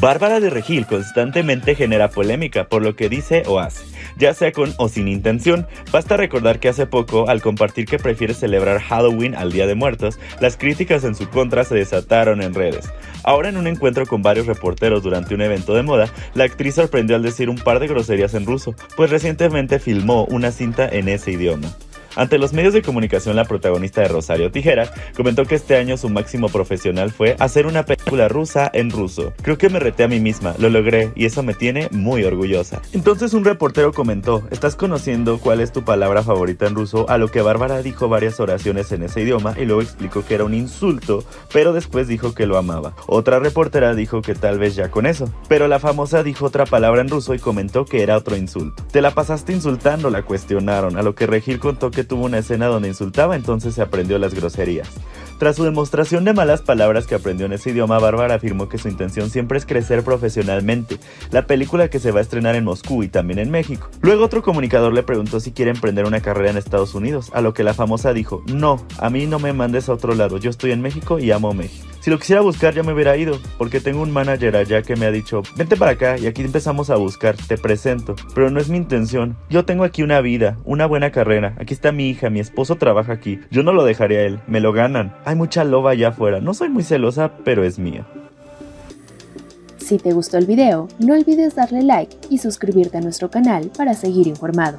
Bárbara de Regil constantemente genera polémica por lo que dice o hace, ya sea con o sin intención. Basta recordar que hace poco, al compartir que prefiere celebrar Halloween al Día de Muertos, las críticas en su contra se desataron en redes. Ahora, en un encuentro con varios reporteros durante un evento de moda, la actriz sorprendió al decir un par de groserías en ruso, pues recientemente filmó una cinta en ese idioma. Ante los medios de comunicación, la protagonista de Rosario Tijeras comentó que este año su máximo profesional fue hacer una película rusa en ruso. Creo que me reté a mí misma, lo logré y eso me tiene muy orgullosa. Entonces un reportero comentó: ¿estás conociendo cuál es tu palabra favorita en ruso? A lo que Bárbara dijo varias oraciones en ese idioma y luego explicó que era un insulto, pero después dijo que lo amaba. Otra reportera dijo que tal vez ya con eso, pero la famosa dijo otra palabra en ruso y comentó que era otro insulto. Te la pasaste insultando, la cuestionaron, a lo que Regil contó que tuvo una escena donde insultaba, entonces se aprendió las groserías. Tras su demostración de malas palabras que aprendió en ese idioma, Bárbara afirmó que su intención siempre es crecer profesionalmente. La película que se va a estrenar en Moscú y también en México. Luego otro comunicador le preguntó si quiere emprender una carrera en Estados Unidos, a lo que la famosa dijo: no, a mí no me mandes a otro lado, yo estoy en México y amo México. Si lo quisiera buscar ya me hubiera ido, porque tengo un manager allá que me ha dicho: vente para acá y aquí empezamos a buscar, te presento, pero no es mi intención, yo tengo aquí una vida, una buena carrera, aquí está mi hija, mi esposo trabaja aquí, yo no lo dejaría a él, me lo ganan, hay mucha loba allá afuera, no soy muy celosa, pero es mío. Si te gustó el video, no olvides darle like y suscribirte a nuestro canal para seguir informado.